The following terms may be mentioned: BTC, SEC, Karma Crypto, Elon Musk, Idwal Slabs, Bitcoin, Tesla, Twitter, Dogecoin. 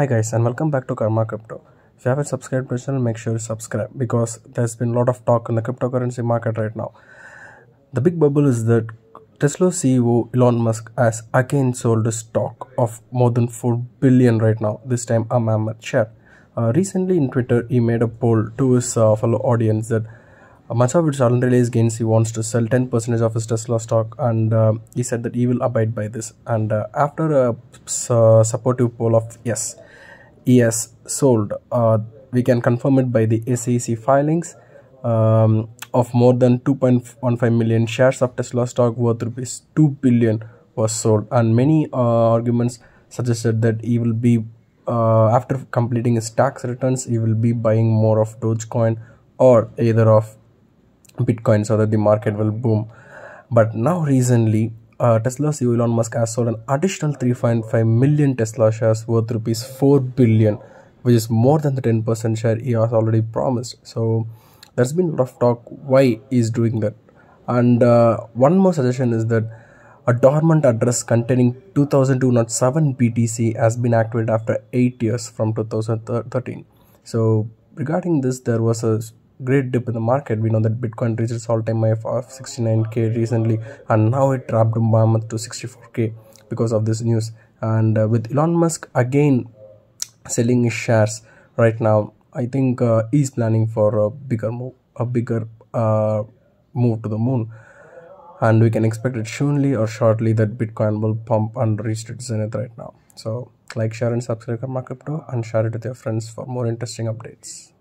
Hi guys, and welcome back to Karma Crypto. If you haven't subscribed to the channel, make sure you subscribe because there's been a lot of talk in the cryptocurrency market right now. The big bubble is that Tesla CEO Elon Musk has again sold a stock of more than $4 billion right now, this time a mammoth share. Recently in Twitter, he made a poll to his fellow audience that much of his unrealized gains, he wants to sell 10% of his Tesla stock, and he said that he will abide by this. And after a supportive poll of yes, he has sold, we can confirm it by the SEC filings of more than 2.15 million shares of Tesla stock worth $2 billion was sold. And many arguments suggested that he will be, after completing his tax returns, he will be buying more of Dogecoin or either of Bitcoin so that the market will boom. But now recently, Tesla CEO Elon Musk has sold an additional 3.5 million Tesla shares worth $4 billion, which is more than the 10% share he has already promised. So there's been a lot of talk why he's doing that. And one more suggestion is that a dormant address containing 2,207 BTC has been activated after 8 years from 2013. So regarding this, there was a great dip in the market. We know that Bitcoin reached its all-time high of 69k recently, and now it dropped to 64k because of this news. And with Elon Musk again selling his shares right now, I think he's planning for a bigger move to the moon, and we can expect it soonly or shortly that Bitcoin will pump and reach its zenith right now. So like, share and subscribe to Karma Crypto, and share it with your friends for more interesting updates.